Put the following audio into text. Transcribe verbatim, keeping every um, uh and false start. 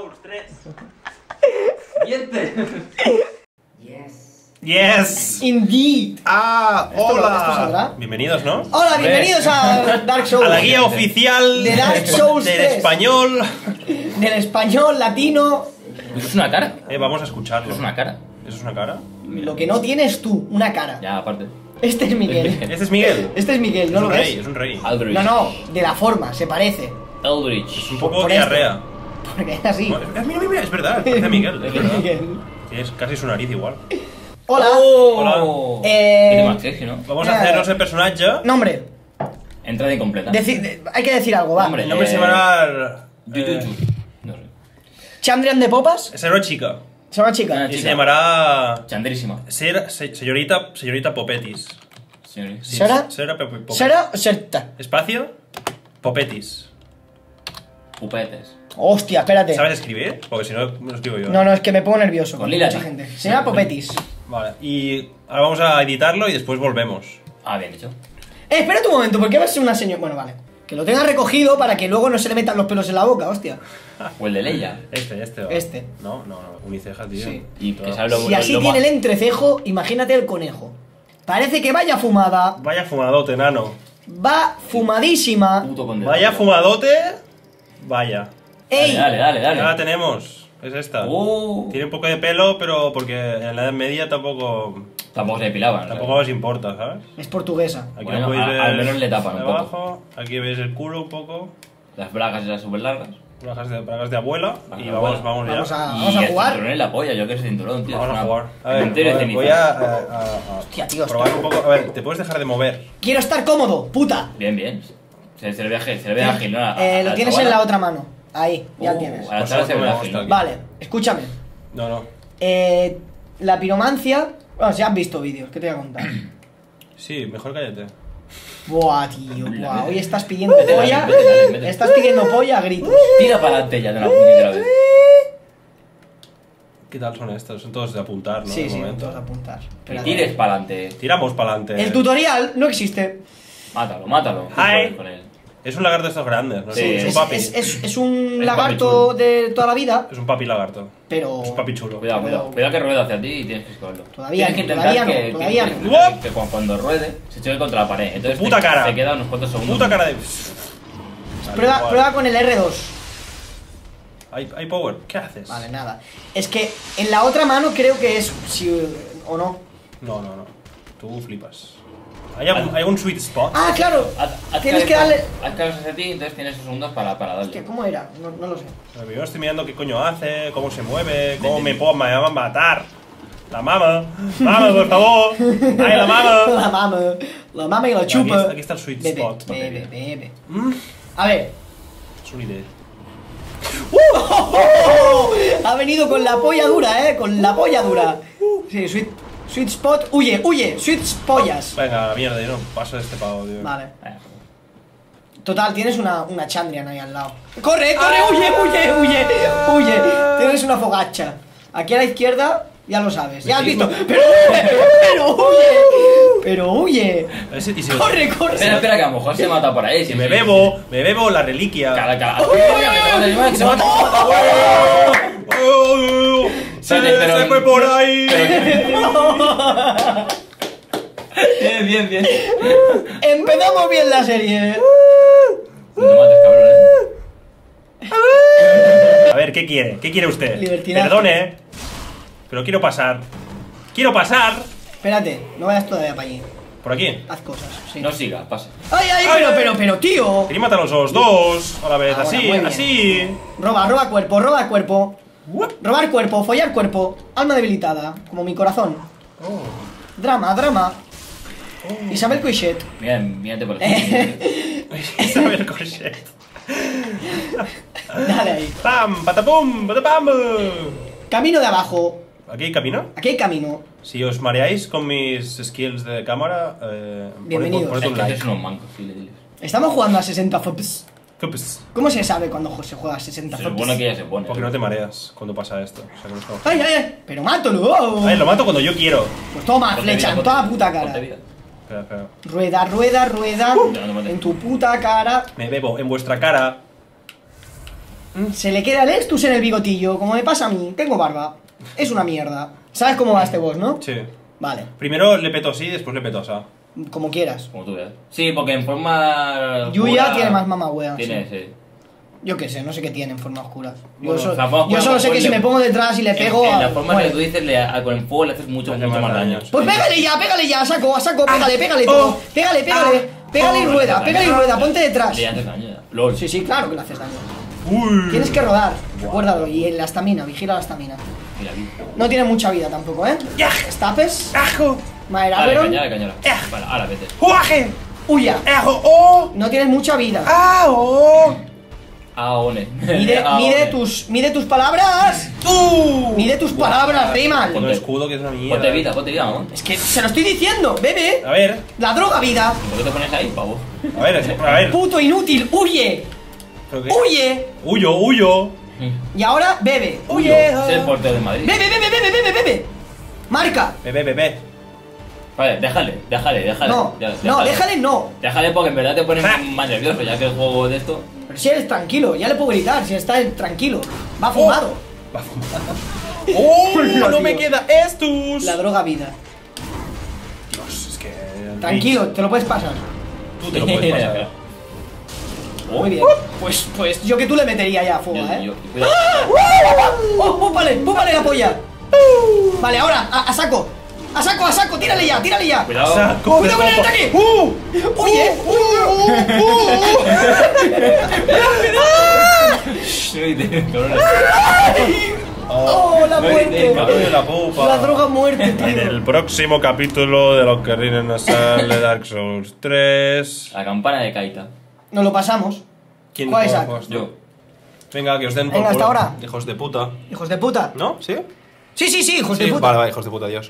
Dark Souls tres. Siguiente. Yes. Yes. Indeed. Ah, ¿Esto hola. Lo, ¿esto saldrá? Bienvenidos, ¿no? Hola, bienvenidos a Dark Souls. A la guía oficial de Dark Souls del tres. Español. Del español latino. Eso es una cara. Eh, vamos a escucharlo. Eso es una cara. Eso es una cara. Mira. Lo que no tienes tú, una cara. Ya, aparte. Este es Miguel. Este es Miguel. Este es Miguel, ¿no lo ves? Es un rey. Aldrich. No, no, de la forma, se parece. Aldrich. Es un poco diarrea. Porque es así. Mira, mira, mira, es verdad, parece a Miguel. Es verdad. Es casi su nariz igual. Hola. Hola. Eh. Vamos a hacernos el personaje. Nombre. Entrada incompleta. Hay que decir algo, va. Nombre. Nombre se va a. No sé. Chandrian de Popas. Es una chica. Es una chica. Una chica. Y se llamará... Chandrísima. Ser, se, señorita, señorita Popetis. Señorita. Sí, ¿Sera? Sera Popetis. Sera Serta. Espacio. Popetis. Pupetes. Hostia, espérate. ¿Sabes escribir? Porque si no, no escribo yo. No, no, es que me pongo nervioso con, con mucha Lila, gente. Se llama Popetis. Vale, y ahora vamos a editarlo y después volvemos. Ah, bien hecho. Eh, espérate un momento, porque va a ser una señora... Bueno, vale. Que lo tenga recogido para que luego no se le metan los pelos en la boca, hostia. O el de Leia. Este, este. Va. Este. No, no, no. Uniceja, tío. Sí. Y que se habla si así tiene el entrecejo, imagínate el conejo. Parece que vaya fumada. Vaya fumadote, nano. Va fumadísima. Puto condenado. Vaya fumadote. Vaya. Ey. Dale, dale, dale. Ya la tenemos. Es esta. Oh. Tiene un poco de pelo, pero porque en la Edad Media tampoco... Tampoco se depilaban. Tampoco les importa, ¿sabes? Es portuguesa. Aquí bueno, no a, ver al menos le tapan un abajo. Poco. Aquí veis el culo un poco. Las bragas las súper largas. Bragas de, bragas de abuela. Bragas y de vamos, abuela. Vamos, vamos ya. A, vamos y a jugar. El es la polla, yo quiero ese cinturón, tío. Vamos a jugar. A ver, a ver voy a, a, a, a Hostia, tío, probar tío. Un poco. A ver, ¿te puedes dejar de mover? Quiero estar cómodo, puta. Bien, bien. Se, se le ve ágil, se le ve ágil, ¿no? A, eh, a, lo a tienes en la otra mano. Ahí, ya uh, tienes. A la se se ágil. Vale, escúchame. No, no. Eh, la piromancia... Bueno, si has visto vídeos, ¿qué te voy a contar? Sí, mejor cállate. Buah, tío, buah. Hoy estás pidiendo polla. Métete, métete, métete. Estás pidiendo polla a gritos. Tira para adelante ya de la puñetera vez. ¿Qué tal son estos? Son todos de apuntar, ¿no? Sí, sí, son todos de apuntar. Pero tires para adelante. Tiramos para adelante. El tutorial no existe. Mátalo, mátalo. Hi. Con él. Es un lagarto de estos grandes, ¿no? Sí, es, es un papi. Es, es, es un es lagarto de toda la vida. Es un papi lagarto. Pero... Es un papi chulo. Cuidado, cuidado. Cuidado que rueda hacia ti y tienes que escogerlo. Todavía tienes que todavía no, que, todavía que, no. Que, que, que cuando ruede, se choque contra la pared. Entonces puta te, cara. Se queda unos cuantos segundos. Puta cara de... Vale, prueba, vale. Prueba con el erre dos. Hay, hay power. ¿Qué haces? Vale, nada. Es que en la otra mano creo que es... Si, ¿o no? No, no, no. Tú flipas. ¿Hay algún, ¿Hay algún sweet spot? Ah, claro. A, a, tienes que darle. Haz caros hacia ti, entonces tienes segundos para, para darle. Hostia, ¿cómo era? No, no lo sé. Yo estoy mirando qué coño hace, cómo se mueve, cómo me, puedo, me va a matar. La mama. Mama, por favor. Ay, la mama. La mama. La mama y la chupa. Aquí, aquí está el sweet bebe, spot. Bebe, bebe. ¿Mm? A ver. Es una idea. Uh, oh, oh, oh. Ha venido con la polla dura, eh. Con la polla dura. Sí, sweet. Sweet spot, huye, huye, sweet pollas. Venga, la mierda, yo no paso de este pavo, tío. Vale. Total, tienes una, una Chandrian ahí al lado. ¡Corre, corre, ¡ah! Huye, huye, huye! ¡Huye! Tienes una fogacha. Aquí a la izquierda, ya lo sabes. Ya has visto. ¡Pero huye! ¡Pero huye! ¡Pero huye! ¡Corre, corre! Espera, espera, que a lo mejor se mata por ahí. Si me bebo, me bebo la reliquia. Cala, cala. ¡Se mata! Se me fue por ahí. Bien, bien, bien. Empezamos bien la serie. No mates, cabrón, ¿eh? A ver, ¿qué quiere? ¿Qué quiere usted? Libertinaje. Perdone, pero quiero pasar. ¡Quiero pasar! Espérate, no vayas todavía para allí. ¿Por aquí? Haz cosas, sí. No siga, pasa. ¡Ay, ay, ay! Pero, pero, pero, tío. Quería matar a los dos a la vez, ahora, así, así. Roba, roba cuerpo, roba cuerpo. What? Robar cuerpo, follar cuerpo, alma debilitada, como mi corazón. Oh. Drama, drama. Oh. Isabel Coixet. Bien, mírate por aquí. Isabel Coixet. Dale ahí. Pam, patapum, patapam. Camino de abajo. ¿Aquí hay camino? Aquí hay camino. Si os mareáis con mis skills de cámara, eh, bienvenidos. Poned, poned un like. Unos mancos, dile, dile. Estamos jugando a sesenta fops. ¿Cómo se sabe cuando se juega a sesenta fops? Se supone que ya se pone. Porque no te mareas cuando pasa esto. O sea, no ¡ay, ay, ay! ¡Pero mátalo! Ay, lo mato cuando yo quiero. Pues toma, ponte flecha, vida, en toda la puta cara. Espera, espera. Rueda, rueda, rueda. Uh, en tu puta cara. Me bebo en vuestra cara. Se le queda el Estus en el bigotillo, como me pasa a mí. Tengo barba. Es una mierda. ¿Sabes cómo va este boss, no? Sí. Vale. Primero le peto sí, después le peto asa. Como quieras. Como tú veas. Sí, porque en forma... Yuya pura... tiene más mamagüeas. Tiene, sí. sí. Yo qué sé, no sé qué tiene en forma oscura. Yo, yo, so, forma yo solo sé que le... si me pongo detrás y le pego... En, en la forma bueno. que tú dices, le, a, con el fuego le haces mucho, mucho más daño. Pues sí. pégale ya, pégale ya, saco, saco, ah, pégale, pégale, oh, pégale, pégale, ah, pégale oh, y rueda, pégale y rueda, ponte detrás. Le haces daño ya. Lol. Sí, sí, claro que le haces daño. Uy. Tienes que rodar, wow. recuérdalo, y en la estamina, vigila la estamina. No tiene mucha vida tampoco, ¿eh? Estapes. Ajo. Madera, vale, pero... cañala, cañala. Vale, ahora vete. ¡Juaje! ¡Huya! ¡Ajo! ¡Oh! No tienes mucha vida. ¡Ah! ¡Oh! Aone. Mide, Aone. mide tus mide tus palabras. ¡Tú! Mide tus Buah, palabras, Rayman. Con el escudo que es una mierda. Ponte vida, ponte vida, ¿no? Es que se lo estoy diciendo, bebé. A ver. La droga vida. ¿Por qué te pones ahí, pavo? A ver, a ver. Puto inútil, huye. Huye. Huyo, huyo. Y ahora bebe. Huye. Es el portero de Madrid. Bebe, bebe, bebe, bebe, bebe. Marca. Bebe, bebe. Vale, déjale, déjale, déjale. No, déjale, no, déjale no. Déjale porque en verdad te pones más nervioso ya que el juego de esto. Pero si eres tranquilo, ya le puedo gritar, si está tranquilo. Va fumado. Oh. Va fumado. ¡Oh! ¡No me queda estos! La droga vida. Dios, es que... Tranquilo, te lo puedes pasar. Tú te lo puedes pasar. Oh. Muy bien. Pues, pues yo que tú le metería ya a fuego, yo, ¿eh? Yo, yo, yo. ¡Ah! ¡Oh, púmpale, púmpale la polla! Vale, ahora, a, a saco. ¡A saco, a saco! ¡Tírale ya, tírale ya! ¡Cuidado! Saco, ¡Cuidado con el ataque! ¡Uh! ¡Oye! ¡Uh! ¡Uh! ¡Uh! ¡Oh, la muerte! ¡La droga muerte, tío! En el próximo capítulo de los que rinden a sale Dark Souls tres... La campana de Kaita. Nos lo pasamos. ¿Quién lo saco? Yo. Venga, que os den por culo. Venga, hasta ahora. Hijos de puta. ¿Hijos de puta? ¿No? ¿Sí? Sí, sí, sí, hijos de puta. Vale, vale, hijos de puta, adiós.